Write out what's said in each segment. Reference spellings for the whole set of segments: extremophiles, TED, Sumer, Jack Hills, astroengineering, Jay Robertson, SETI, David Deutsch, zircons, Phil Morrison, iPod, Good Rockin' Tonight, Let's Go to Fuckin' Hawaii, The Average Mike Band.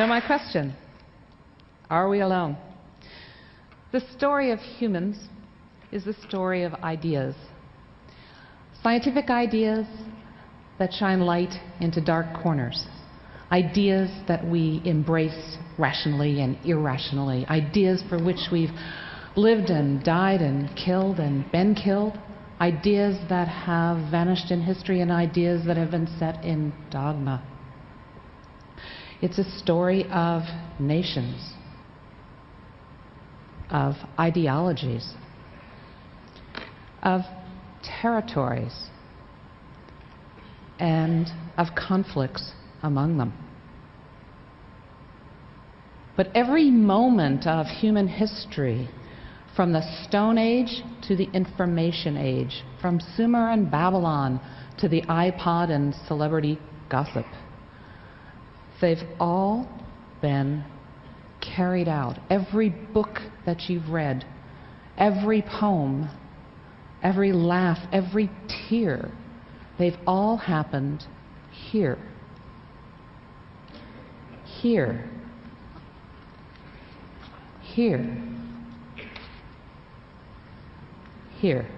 So my question, are we alone? The story of humans is the story of ideas. Scientific ideas that shine light into dark corners. Ideas that we embrace rationally and irrationally. Ideas for which we've lived and died and been killed. Ideas that have vanished in history and ideas that have been set in dogma. It's a story of nations, of ideologies, of territories, and of conflicts among them. But every moment of human history, from the Stone Age to the Information Age, from Sumer and Babylon to the iPod and celebrity gossip, they've all been carried out. Every book that you've read, every poem, every laugh, every tear, they've all happened here. Here. Here. Here.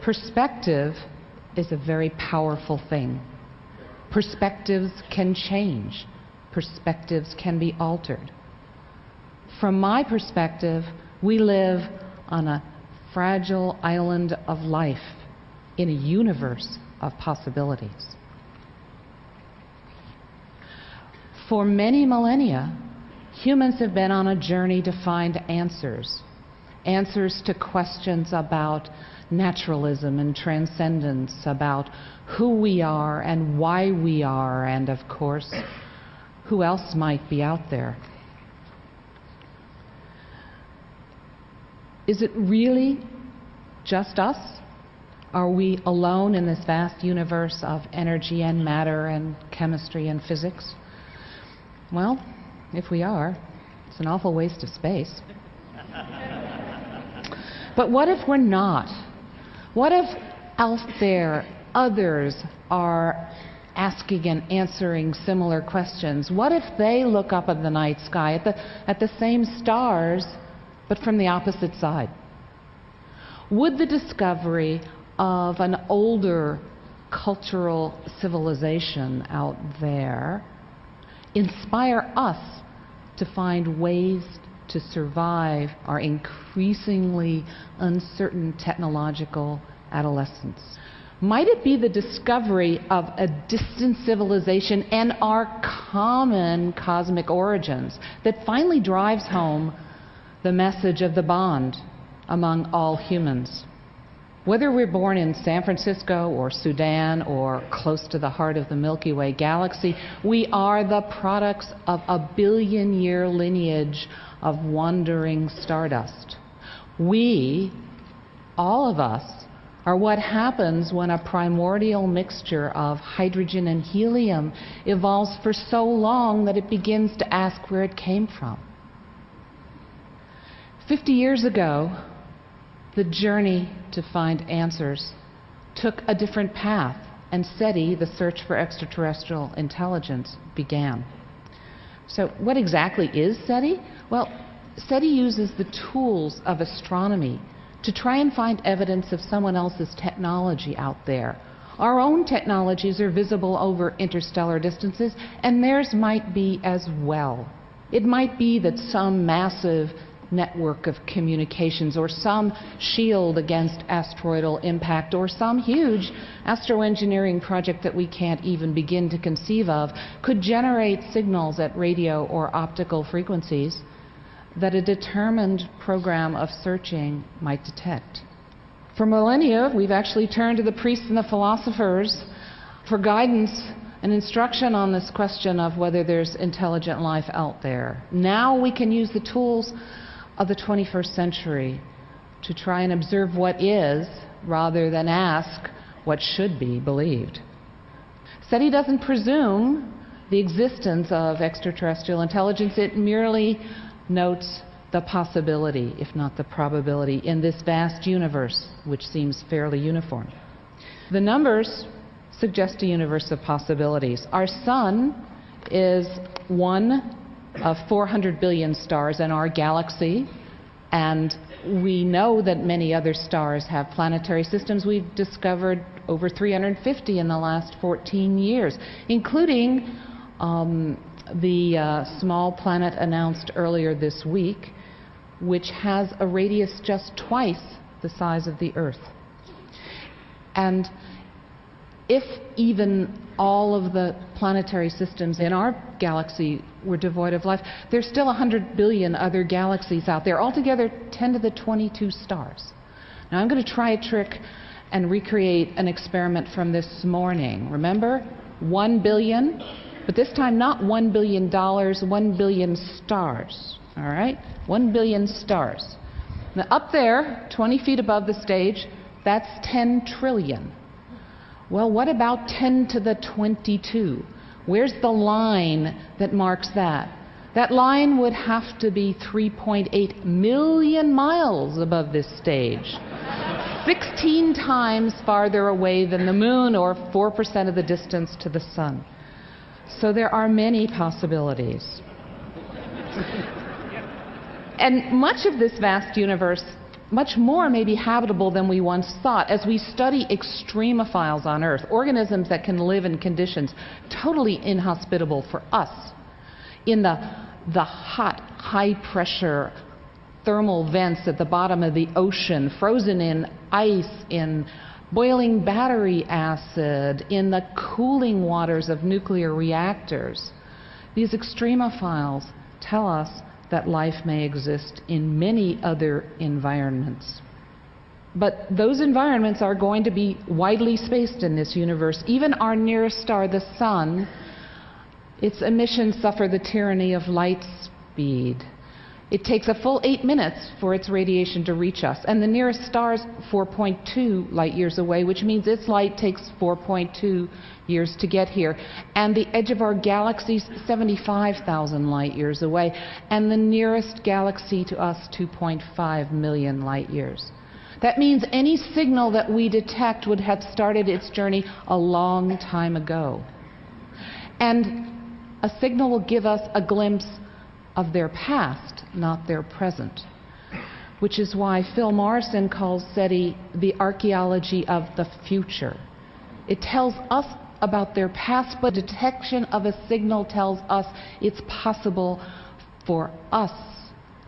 Perspective is a very powerful thing. Perspectives can change. Perspectives can be altered. From my perspective, we live on a fragile island of life in a universe of possibilities. For many millennia, humans have been on a journey to find answers. Answers to questions about naturalism and transcendence, about who we are and why we are, and of course, who else might be out there. Is it really just us? Are we alone in this vast universe of energy and matter and chemistry and physics? Well, if we are, it's an awful waste of space. But what if we're not? What if out there others are asking and answering similar questions? What if they look up at the night sky, at the same stars, but from the opposite side? Would the discovery of an older cultural civilization out there inspire us to find ways to survive our increasingly uncertain technological adolescence? Might it be the discovery of a distant civilization and our common cosmic origins that finally drives home the message of the bond among all humans? Whether we're born in San Francisco or Sudan or close to the heart of the Milky Way galaxy, we are the products of a billion-year lineage of wandering stardust. We, all of us, are what happens when a primordial mixture of hydrogen and helium evolves for so long that it begins to ask where it came from. 50 years ago, the journey to find answers took a different path, and SETI, the search for extraterrestrial intelligence, began. So what exactly is SETI? Well, SETI uses the tools of astronomy to try and find evidence of someone else's technology out there. Our own technologies are visible over interstellar distances, and theirs might be as well. It might be that some massive network of communications, or some shield against asteroidal impact, or some huge astroengineering project that we can't even begin to conceive of, could generate signals at radio or optical frequencies that a determined program of searching might detect. For millennia, we've actually turned to the priests and the philosophers for guidance and instruction on this question of whether there's intelligent life out there. Now we can use the tools of the 21st century to try and observe what is, rather than ask what should be believed. SETI doesn't presume the existence of extraterrestrial intelligence. It merely notes the possibility, if not the probability, in this vast universe, which seems fairly uniform. The numbers suggest a universe of possibilities. Our sun is one of 400 billion stars in our galaxy, and we know that many other stars have planetary systems. We've discovered over 350 in the last 14 years, including the small planet announced earlier this week, which has a radius just twice the size of the Earth. And if even all of the planetary systems in our galaxy were devoid of life, there's still 100 billion other galaxies out there, altogether 10 to the 22 stars. Now I'm going to try a trick and recreate an experiment from this morning. Remember, 1 billion, but this time not $1 billion, 1 billion stars. All right? 1 billion stars. Now up there, 20 feet above the stage, that's 10 trillion. Well, what about 10 to the 22? Where's the line that marks that? That line would have to be 3.8 million miles above this stage, 16 times farther away than the moon, or 4% of the distance to the sun. So there are many possibilities. And much of this vast universe, much more, may be habitable than we once thought. As we study extremophiles on Earth, organisms that can live in conditions totally inhospitable for us, in the hot, high-pressure thermal vents at the bottom of the ocean, frozen in ice, in boiling battery acid, in the cooling waters of nuclear reactors, these extremophiles tell us that life may exist in many other environments. But those environments are going to be widely spaced in this universe. Even our nearest star, the sun, its emissions suffer the tyranny of light speed. It takes a full 8 minutes for its radiation to reach us, and the nearest star is 4.2 light years away, which means its light takes 4.2 years to get here. And the edge of our galaxy is 75,000 light years away, and the nearest galaxy to us 2.5 million light years. That means any signal that we detect would have started its journey a long time ago. And a signal will give us a glimpse of their past, not their present, which is why Phil Morrison calls SETI the archaeology of the future. It tells us about their past, but detection of a signal tells us it's possible for us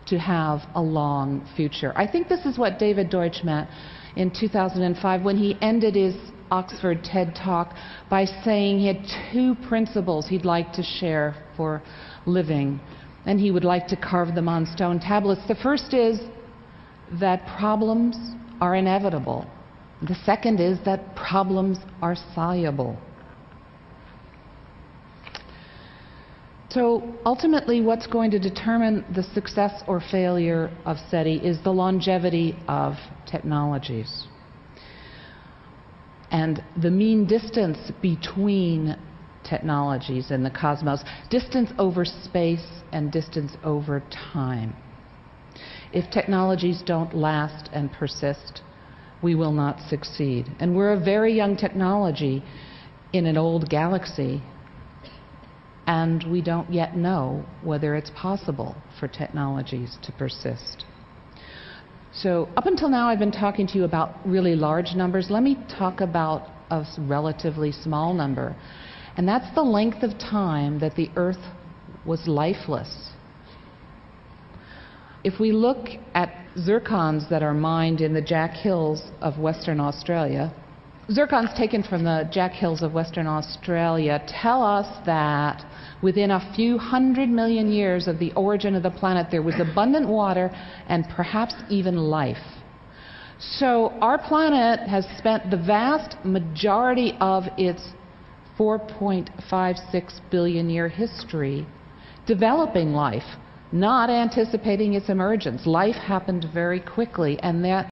to have a long future. I think this is what David Deutsch meant in 2005 when he ended his Oxford TED Talk by saying he had two principles he'd like to share for living, and he would like to carve them on stone tablets. The first is that problems are inevitable. The second is that problems are soluble. So ultimately, what's going to determine the success or failure of SETI is the longevity of technologies and the mean distance between technologies in the cosmos, distance over space and distance over time. If technologies don't last and persist, we will not succeed. And we're a very young technology in an old galaxy, and we don't yet know whether it's possible for technologies to persist. So up until now, I've been talking to you about really large numbers. Let me talk about a relatively small number. And that's the length of time that the Earth was lifeless. If we look at zircons that are mined in the Jack Hills of Western Australia, zircons taken from the Jack Hills of Western Australia tell us that within a few 100 million years of the origin of the planet, there was abundant water and perhaps even life. So our planet has spent the vast majority of its 4.56 billion year history developing life, not anticipating its emergence. Life happened very quickly, and that